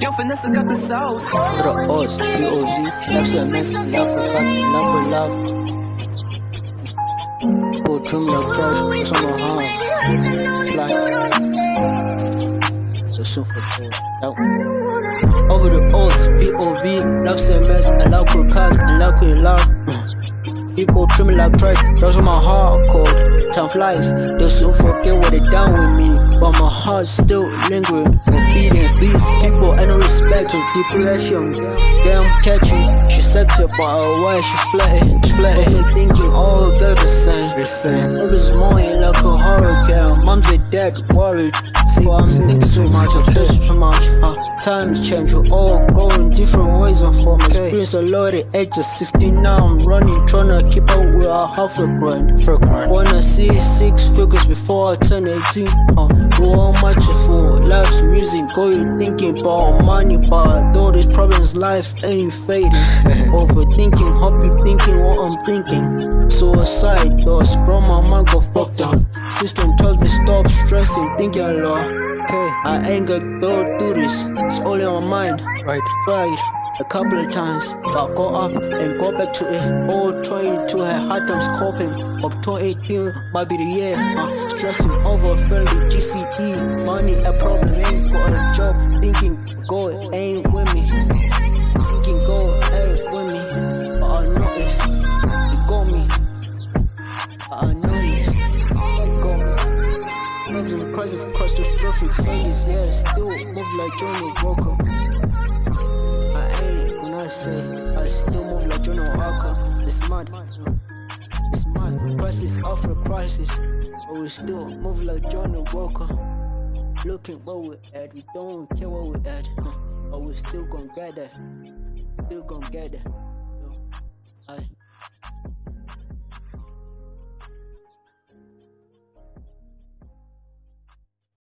Yo, Vanessa got the sauce. The odds, UOV, next up, next level, touch, number love. Oh, trim your trash, trim your home. Black. So soon for the over the odds, UOV, next up, next level, cool cars, and love, cool love. People trim me like trash, those are my heart cold. Time flies, they soon forget what they done with me. But my heart still lingering. These people ain't no respect, just depression. Damn catchy, she sexy, but her way she flatty, flatty. Thinking all girls the same. Every morning like a hurricane. Mom's a dad worried. See, I'm thinking so much, I trust so much. Times change, we all going different ways and forms. Experience a lot at age of 16. Now I'm running, tryna keep up with a half a grand. Wanna see 6 figures before I turn 18. Well, how much for life's music? Go you thinking about money, but all these problems, life ain't fading. Overthinking, hope you thinking what I'm thinking. Suicide thoughts, bro, my mind got fucked up. System tells me stop stressing, thinking a lot. Okay, I ain't gonna go through this. It's all in my mind. Right, a couple of times, but go up and go back to it. All trying to have hard times coping. Up to 18 might be the year. Stressing over family, GCE, money a problem. Ain't got a job. Thinking God ain't with me. Thinking God ain't with me. But I know it's it got me. I know it's it got me. Problems and crisis, catastrophic failures. Yeah, still move like Johnny Walker. I still move like John Walker. It's mad. It's mad. Crisis after crisis, but we still move like John Walker. Looking where we at, we don't care where we at, but we still gon' get there. Still gon' get there. Yo,